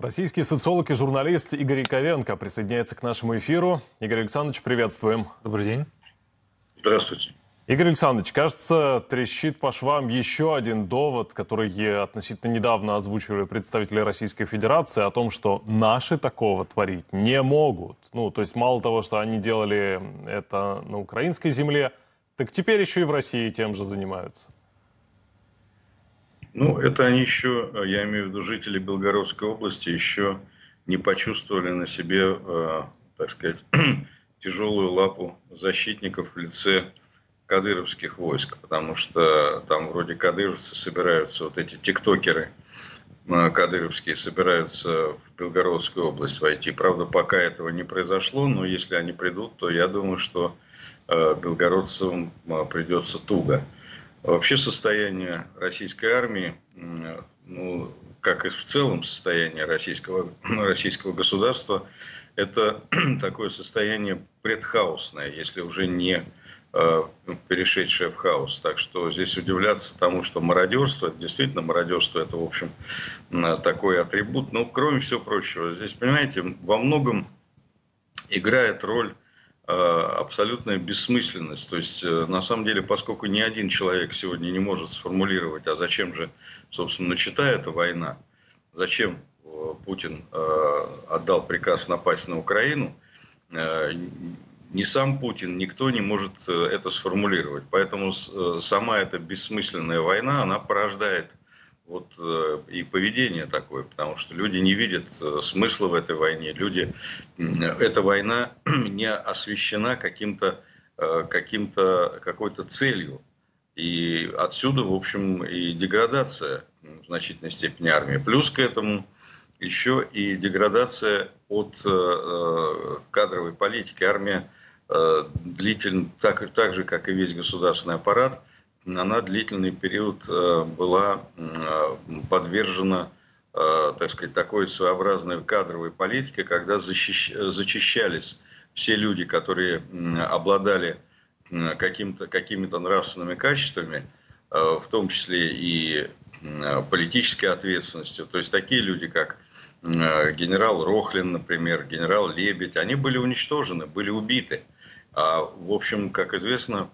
Российский социолог и журналист Игорь Яковенко присоединяется к нашему эфиру. Игорь Александрович, приветствуем. Добрый день. Здравствуйте. Игорь Александрович, кажется, трещит по швам еще один довод, который относительно недавно озвучивали представители Российской Федерации, о том, что наши такого творить не могут. Ну, то есть мало того, что они делали это на украинской земле, так теперь еще и в России тем же занимаются. Ну, это они еще, я имею в виду жители Белгородской области, еще не почувствовали на себе, так сказать, тяжелую лапу защитников в лице кадыровских войск, потому что там вроде кадыровцы собираются, вот эти тиктокеры кадыровские собираются в Белгородскую область войти. Правда, пока этого не произошло, но если они придут, то я думаю, что белгородцам придется туго. Вообще состояние российской армии, ну, как и в целом состояние российского государства, это такое состояние предхаосное, если уже не перешедшее в хаос. Так что здесь удивляться тому, что мародерство, действительно мародерство, это, в общем, такой атрибут. Но кроме всего прочего, здесь, понимаете, во многом играет роль абсолютная бессмысленность. То есть, на самом деле, поскольку ни один человек сегодня не может сформулировать, а зачем же, собственно, начата эта война, зачем Путин отдал приказ напасть на Украину, ни сам Путин, никто не может это сформулировать. Поэтому сама эта бессмысленная война, она порождает вот и поведение такое, потому что люди не видят смысла в этой войне. Эта война не освещена какой-то целью. И отсюда, в общем, и деградация в значительной степени армии. Плюс к этому еще и деградация от кадровой политики. Армия длительно, так же, как и весь государственный аппарат, она длительный период была подвержена, так сказать, такой своеобразной кадровой политике, когда зачищались все люди, которые обладали какими-то нравственными качествами, в том числе и политической ответственностью. То есть такие люди, как генерал Рохлин, например, генерал Лебедь, они были уничтожены, были убиты. А, в общем, как известно,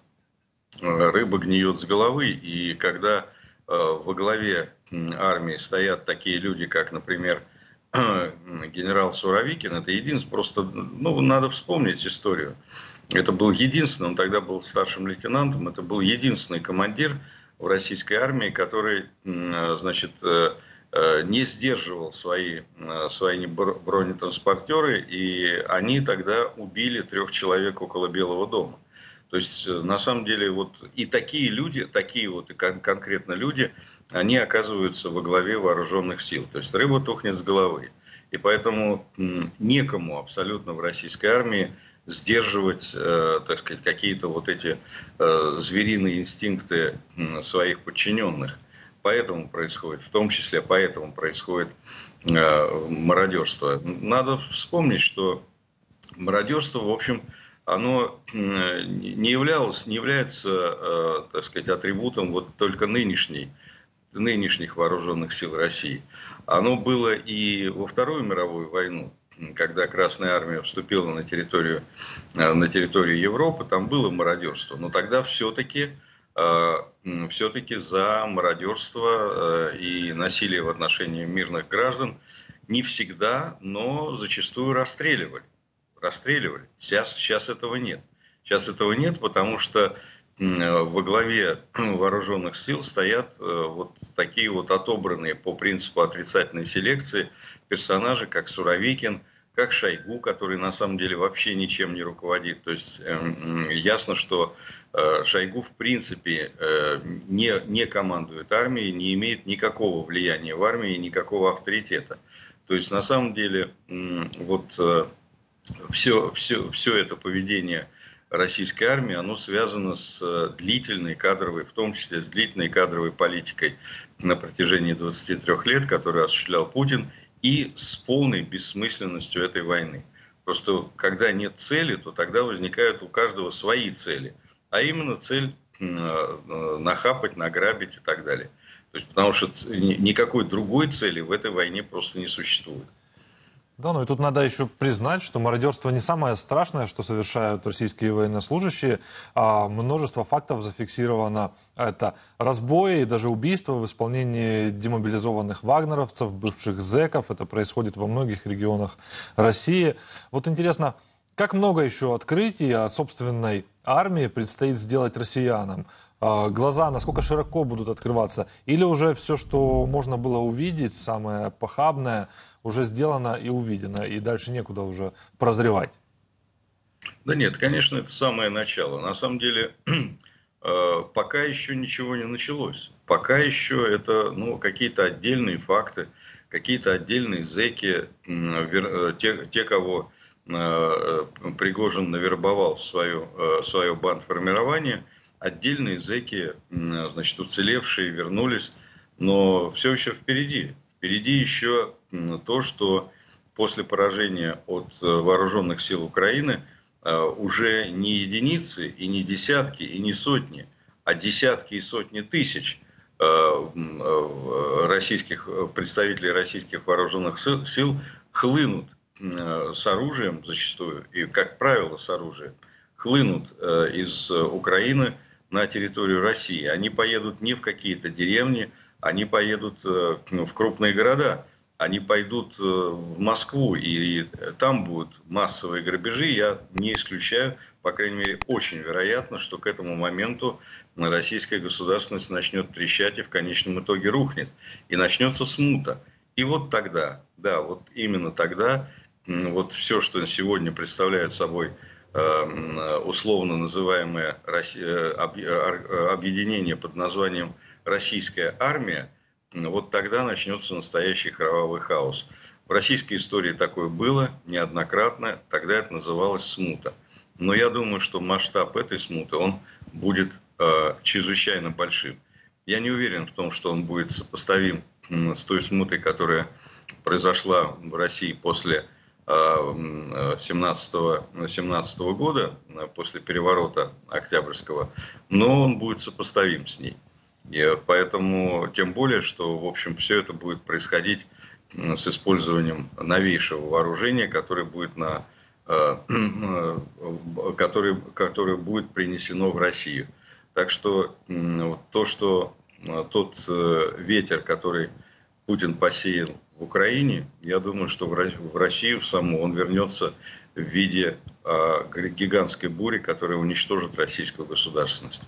рыба гниет с головы, и когда во главе армии стоят такие люди, как, например, генерал Суровикин, это единственный, просто, ну, надо вспомнить историю. Это был единственный, он тогда был старшим лейтенантом, это был единственный командир в российской армии, который, значит, не сдерживал свои бронетранспортеры, и они тогда убили 3 человек около Белого дома. То есть, на самом деле, вот и такие люди, такие вот и конкретно люди, они оказываются во главе вооруженных сил. То есть, рыба тухнет с головы. И поэтому некому абсолютно в российской армии сдерживать, так сказать, какие-то вот эти звериные инстинкты своих подчиненных. Поэтому происходит, в том числе, поэтому происходит мародерство. Надо вспомнить, что мародерство, в общем, оно не является, так сказать, атрибутом вот только нынешних вооруженных сил России. Оно было и во Вторую мировую войну, когда Красная армия вступила на территорию Европы, там было мародерство. Но тогда все-таки за мародерство и насилие в отношении мирных граждан не всегда, но зачастую расстреливали. Сейчас этого нет. Сейчас этого нет, потому что во главе вооруженных сил стоят вот такие вот отобранные по принципу отрицательной селекции персонажи, как Суровикин, как Шойгу, который на самом деле вообще ничем не руководит. То есть ясно, что Шойгу в принципе не командует армией, не имеет никакого влияния в армии, никакого авторитета. То есть на самом деле вот все это поведение российской армии, оно связано с длительной кадровой, в том числе с длительной кадровой политикой на протяжении 23 лет, которую осуществлял Путин, и с полной бессмысленностью этой войны. Просто когда нет цели, то тогда возникают у каждого свои цели, а именно цель нахапать, награбить и так далее. То есть, потому что никакой другой цели в этой войне просто не существует. Да, ну и тут надо еще признать, что мародерство не самое страшное, что совершают российские военнослужащие. Множество фактов зафиксировано. Это разбои и даже убийства в исполнении демобилизованных вагнеровцев, бывших зэков. Это происходит во многих регионах России. Вот интересно, как много еще открытий о собственной армии предстоит сделать россиянам? Глаза насколько широко будут открываться? Или уже все, что можно было увидеть, самое похабное, уже сделано и увидено, и дальше некуда уже прозревать? Да нет, конечно, это самое начало. На самом деле, пока еще ничего не началось. Пока еще это какие-то отдельные факты, какие-то отдельные зэки, те, кого Пригожин навербовал в свое бандформирование, отдельные зэки, значит, уцелевшие, вернулись, но все еще впереди. Впереди еще то, что после поражения от вооруженных сил Украины уже не единицы, и не десятки, и не сотни, а десятки и сотни тысяч представителей российских вооруженных сил хлынут с оружием, зачастую, и, как правило, с оружием, хлынут из Украины на территорию России. Они поедут не в какие-то деревни, они поедут в крупные города, они пойдут в Москву, и там будут массовые грабежи. Я не исключаю, по крайней мере, очень вероятно, что к этому моменту российская государственность начнет трещать и в конечном итоге рухнет. И начнется смута. И вот тогда, да, вот именно тогда, вот все, что сегодня представляет собой условно называемое объединение под названием «Российская армия», вот тогда начнется настоящий кровавый хаос. В российской истории такое было неоднократно, тогда это называлось смута. Но я думаю, что масштаб этой смуты, он будет чрезвычайно большим. Я не уверен в том, что он будет сопоставим с той смутой, которая произошла в России после 17 года, после переворота Октябрьского, но он будет сопоставим с ней. И поэтому, тем более, что, в общем, все это будет происходить с использованием новейшего вооружения, которое будет, которое будет принесено в Россию. Так что тот ветер, который Путин посеял в Украине, я думаю, что в Россию саму он вернется в виде гигантской бури, которая уничтожит российскую государственность.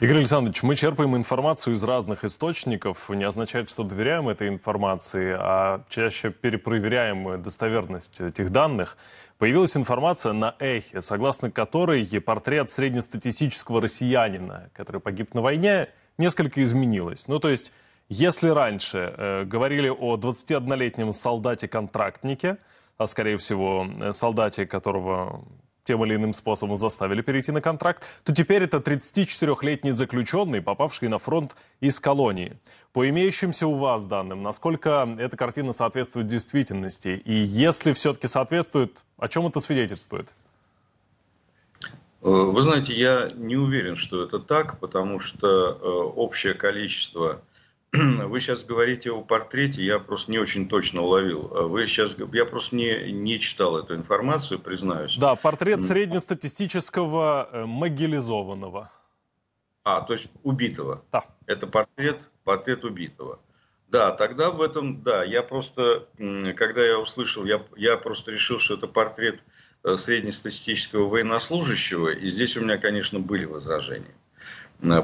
Игорь Александрович, мы черпаем информацию из разных источников. Не означает, что доверяем этой информации, а чаще перепроверяем достоверность этих данных. Появилась информация на Эхе, согласно которой портрет среднестатистического россиянина, который погиб на войне, несколько изменилось. Ну, то есть, если раньше говорили о 21-летнем солдате-контрактнике, а, скорее всего, солдате, которого тем или иным способом заставили перейти на контракт, то теперь это 34-летний заключенный, попавший на фронт из колонии. По имеющимся у вас данным, насколько эта картина соответствует действительности? И если все-таки соответствует, о чем это свидетельствует? Вы знаете, я не уверен, что это так, потому что общее количество... Вы сейчас говорите о портрете, я просто не очень точно уловил. Я просто не читал эту информацию, признаюсь. Да, портрет среднестатистического могилизованного. То есть убитого. Да. Это портрет убитого. Да, тогда в этом, да, я просто, когда я услышал, я просто решил, что это портрет среднестатистического военнослужащего, и здесь у меня, конечно, были возражения.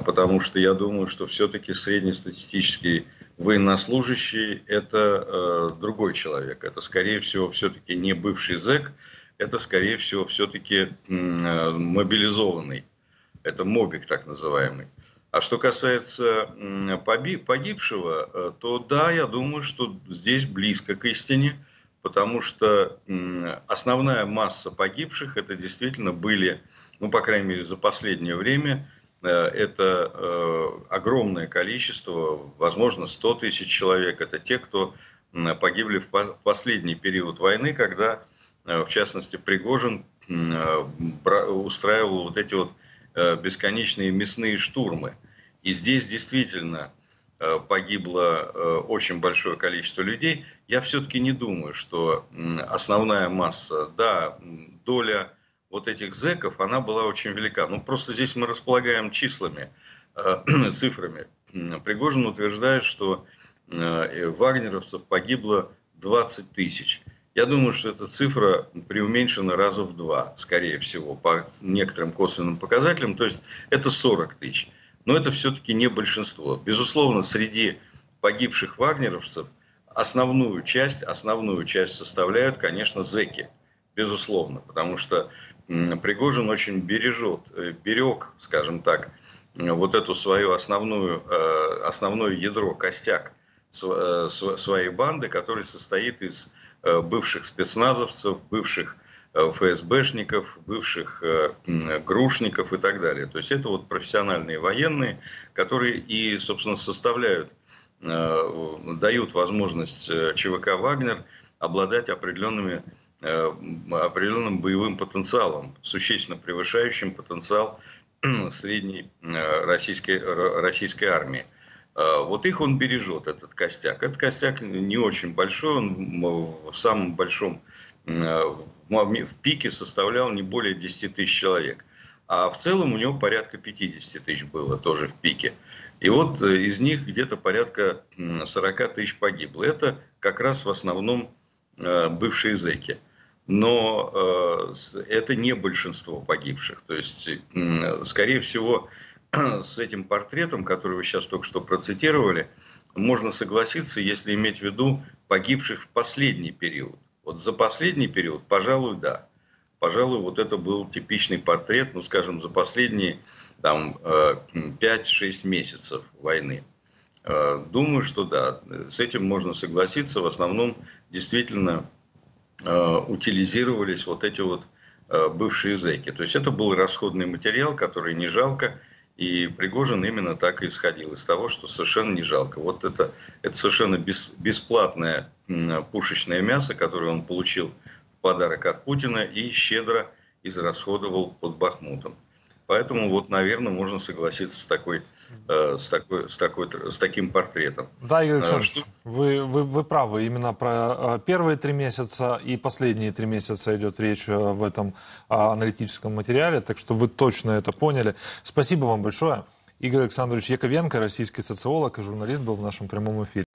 Потому что я думаю, что все-таки среднестатистический военнослужащий – это другой человек. Это, скорее всего, все-таки не бывший зэк, это, скорее всего, все-таки мобилизованный. Это мобик так называемый. А что касается погибшего, то да, я думаю, что здесь близко к истине, потому что основная масса погибших – это действительно были, ну, по крайней мере, за последнее время, это огромное количество, возможно, 100 тысяч человек. Это те, кто погибли в последний период войны, когда, в частности, Пригожин устраивал вот эти бесконечные мясные штурмы. И здесь действительно погибло очень большое количество людей, я все-таки не думаю, что основная масса, да, доля вот этих зэков, она была очень велика. Ну, просто здесь мы располагаем числами, цифрами. Пригожин утверждает, что вагнеровцев погибло 20 тысяч. Я думаю, что эта цифра преуменьшена раза в 2, скорее всего, по некоторым косвенным показателям. То есть это 40 тысяч. Но это все-таки не большинство. Безусловно, среди погибших вагнеровцев основную часть составляют, конечно, зэки. Безусловно, потому что Пригожин очень берег, скажем так, вот эту свою основное ядро, костяк своей банды, который состоит из бывших спецназовцев, бывших ФСБшников, бывших грушников и так далее. То есть это вот профессиональные военные, которые и, собственно, дают возможность ЧВК «Вагнер» обладать определенным боевым потенциалом, существенно превышающим потенциал средней российской армии. Вот их он бережет, этот костяк. Этот костяк не очень большой, он в самом большом, в пике составлял не более 10 тысяч человек. А в целом у него порядка 50 тысяч было тоже в пике. И вот из них где-то порядка 40 тысяч погибло. Это как раз в основном бывшие зэки. Но это не большинство погибших. То есть, скорее всего, с этим портретом, который вы сейчас только что процитировали, можно согласиться, если иметь в виду погибших в последний период. Вот за последний период, пожалуй, да. Пожалуй, вот это был типичный портрет, ну, скажем, за последние 5-6 месяцев войны. Думаю, что да, с этим можно согласиться. В основном действительно утилизировались вот эти вот бывшие зэки. То есть это был расходный материал, который не жалко, и Пригожин именно так и исходил из того, что совершенно не жалко. Вот это совершенно бесплатное пушечное мясо, которое он получил в подарок от Путина и щедро израсходовал под Бахмутом. Поэтому вот, наверное, можно согласиться с таким портретом. Да, Игорь Александрович, вы правы. Именно про первые 3 месяца и последние 3 месяца идет речь в этом аналитическом материале. Так что вы точно это поняли. Спасибо вам большое. Игорь Александрович Яковенко, российский социолог и журналист, был в нашем прямом эфире.